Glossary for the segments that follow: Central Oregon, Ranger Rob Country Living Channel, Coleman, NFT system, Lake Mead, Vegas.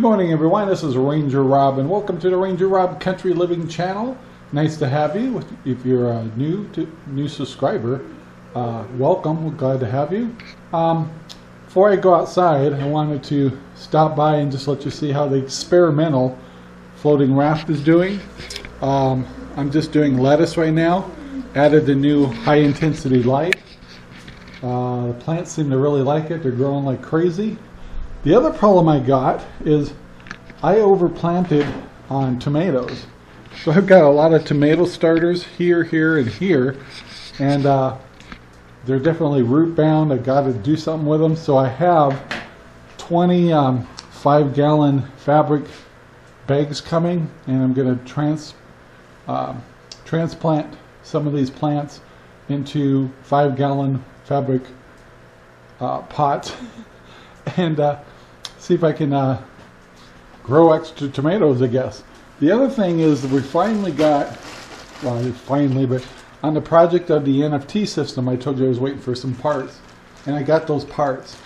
Good morning, everyone. This is Ranger Rob, and welcome to the Ranger Rob Country Living Channel. Nice to have you. If you're a new subscriber, welcome. We're glad to have you. Before I go outside, I wanted to stop by and just let you see how the experimental floating raft is doing. I'm just doing lettuce right now. Added the new high-intensity light. The plants seem to really like it. They're growing like crazy. The other problem I got is I overplanted on tomatoes. So I've got a lot of tomato starters here, and here, and they're definitely root bound. I've got to do something with them. So I have 20 5-gallon fabric bags coming, and I'm going to transplant some of these plants into 5-gallon fabric pots and see if I can grow extra tomatoes, I guess. The other thing is that we finally got, well, finally, but on the project of the NFT system, I told you I was waiting for some parts, and I got those parts.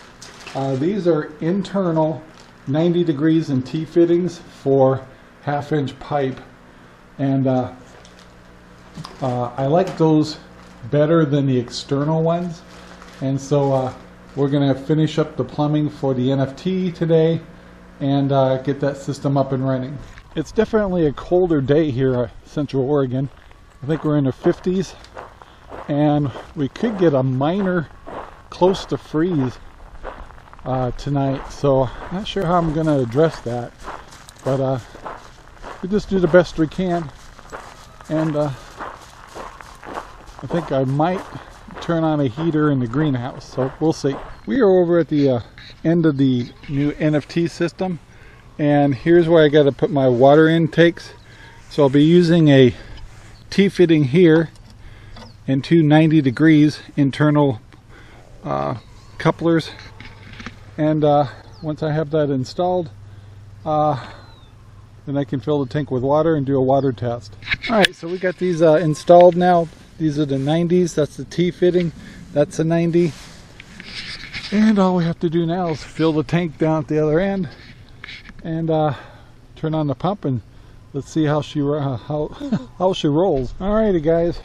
These are internal 90 degrees and T-fittings for 1/2-inch pipe, and I like those better than the external ones, and so we're going to finish up the plumbing for the NFT today and get that system up and running. It's definitely a colder day here at Central Oregon. I think we're in the 50s, and we could get a minor close to freeze tonight, so I'm not sure how I'm going to address that, but we just do the best we can, and I think I might turn on a heater in the greenhouse, so we'll see. We are over at the end of the new NFT system, and here's where I got to put my water intakes. So I'll be using a T-fitting here and two 90 degrees internal couplers, and once I have that installed, then I can fill the tank with water and do a water test. Alright, so we got these installed now. These are the 90s, that's the T-fitting, that's a 90. And all we have to do now is fill the tank down at the other end and turn on the pump, and let's see how she how she rolls. Alrighty, guys,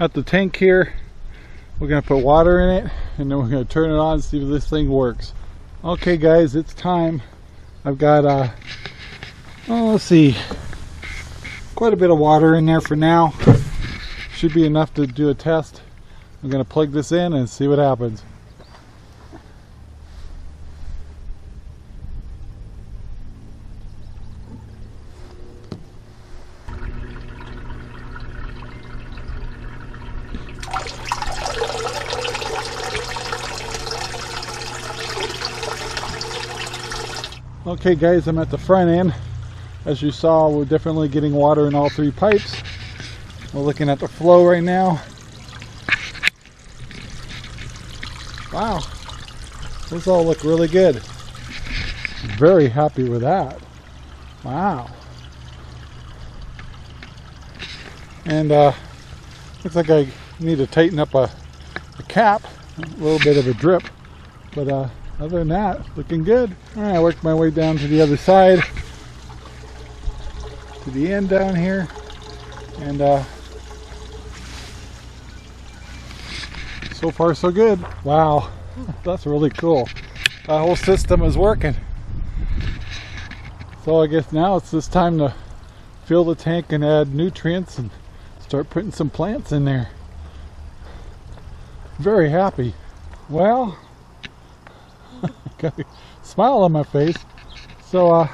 got the tank here. We're gonna put water in it, and then we're gonna turn it on and see if this thing works. Okay, guys, it's time. I've got oh, let's see, quite a bit of water in there for now. Should be enough to do a test. I'm going to plug this in and see what happens. Okay, guys, I'm at the front end. As you saw, we're definitely getting water in all three pipes. We're looking at the flow right now. Wow, those all look really good. Very happy with that. Wow. And looks like I need to tighten up a cap, a little bit of a drip, but other than that, looking good. All right, I worked my way down to the other side, to the end down here, and so far so good. Wow, that's really cool. That whole system is working. So I guess now it's this time to fill the tank and add nutrients and start putting some plants in there. Very happy. Well, got a smile on my face. So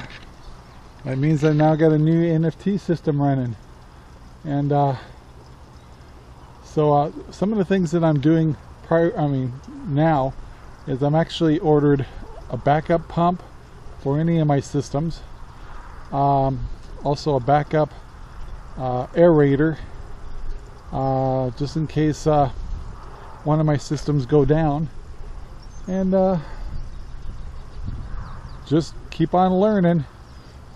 that means I've now got a new NFT system running. And so some of the things that I'm doing now is I'm actually ordered a backup pump for any of my systems, also a backup aerator, just in case one of my systems go down, and just keep on learning.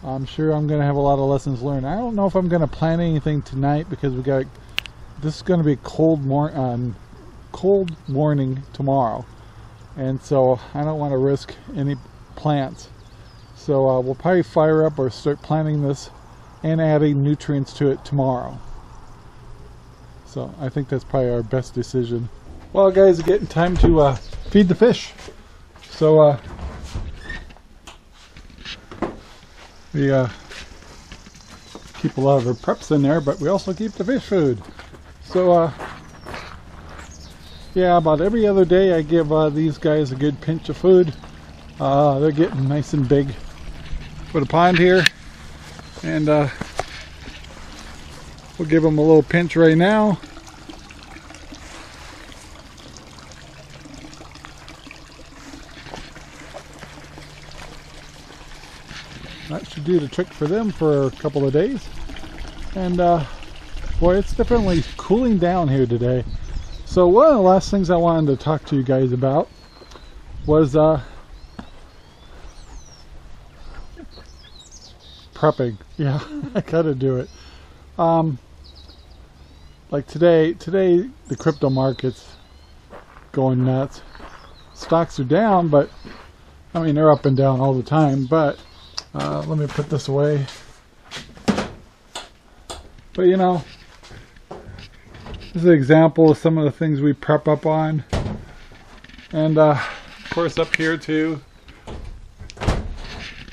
I'm sure I'm going to have a lot of lessons learned. I don't know if I'm going to plan anything tonight, because we got, this is going to be a cold morning tomorrow, and so I don't want to risk any plants. So we'll probably fire up or start planting this and adding nutrients to it tomorrow. So I think that's probably our best decision. Well guys, it's getting time to feed the fish. So we keep a lot of our preps in there, but we also keep the fish food. So yeah, about every other day I give these guys a good pinch of food. They're getting nice and big for the pond here, and we'll give them a little pinch right now. That should do the trick for them for a couple of days. And boy, it's definitely cooling down here today. So one of the last things I wanted to talk to you guys about was prepping. Yeah, I gotta do it. Like today the crypto market's going nuts. Stocks are down, but I mean they're up and down all the time. But let me put this away. But you know, this is an example of some of the things we prep up on, and of course up here too.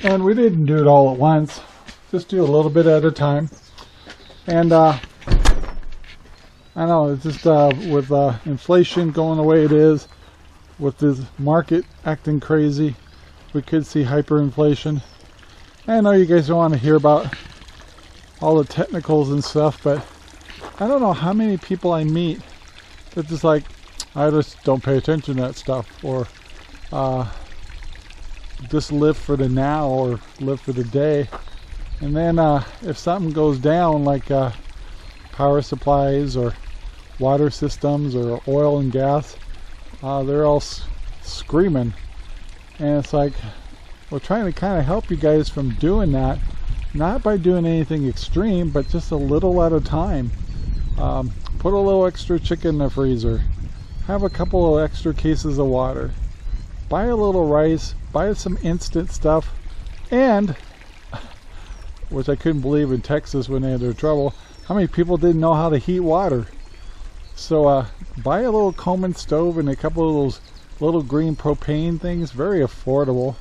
And we didn't do it all at once. Just do a little bit at a time. And I know it's just with inflation going the way it is, with this market acting crazy, we could see hyperinflation. I know you guys don't want to hear about all the technicals and stuff, but I don't know how many people I meet that just like, I just don't pay attention to that stuff, or just live for the now or live for the day. And then if something goes down, like power supplies or water systems or oil and gas, they're all screaming. And it's like, we're trying to kind of help you guys from doing that, not by doing anything extreme, but just a little at a time. Put a little extra chicken in the freezer, have a couple of extra cases of water, buy a little rice, buy some instant stuff, and which I couldn't believe in Texas when they had their trouble, how many people didn't know how to heat water. So buy a little Coleman stove and a couple of those little green propane things, very affordable.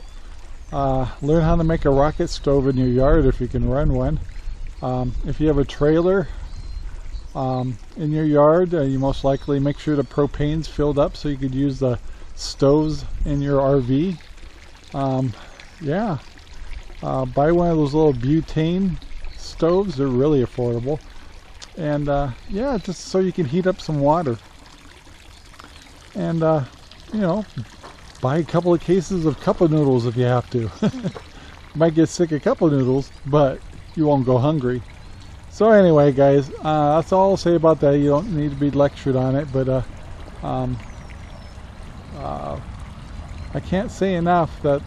Learn how to make a rocket stove in your yard if you can run one. If you have a trailer in your yard, you most likely make sure the propane's filled up so you could use the stoves in your RV. Yeah. Buy one of those little butane stoves. They're really affordable. And yeah, just so you can heat up some water. And you know, buy a couple of cases of cup of noodles if you have to. You might get sick of cup of noodles, but you won't go hungry. So anyway guys, that's all I'll say about that. You don't need to be lectured on it, but I can't say enough that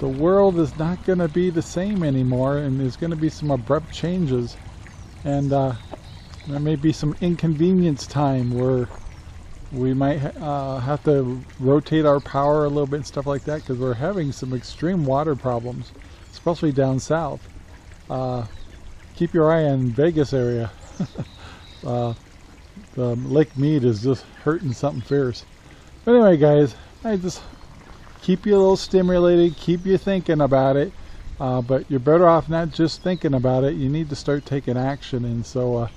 the world is not going to be the same anymore, and there's going to be some abrupt changes, and there may be some inconvenience time where we might have to rotate our power a little bit and stuff like that, because we're having some extreme water problems, especially down south. Keep your eye on Vegas area. The Lake Mead is just hurting something fierce. But anyway guys, I just keep you a little stimulated, keep you thinking about it, but you're better off not just thinking about it. You need to start taking action. And so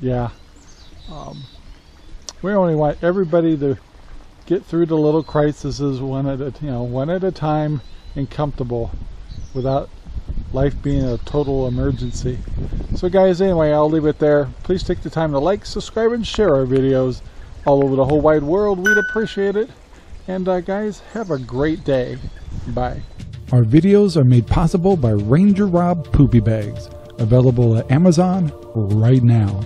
yeah, we only want everybody to get through the little crises one at a time and comfortable, without life being a total emergency. So guys, anyway, I'll leave it there. Please take the time to like, subscribe, and share our videos all over the whole wide world. We'd appreciate it. And guys, have a great day. Bye. Our videos are made possible by Ranger Rob Poopy Bags, available at Amazon right now.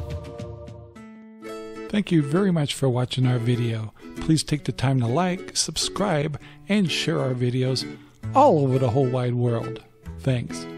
Thank you very much for watching our video. Please take the time to like, subscribe, and share our videos all over the whole wide world. Thanks.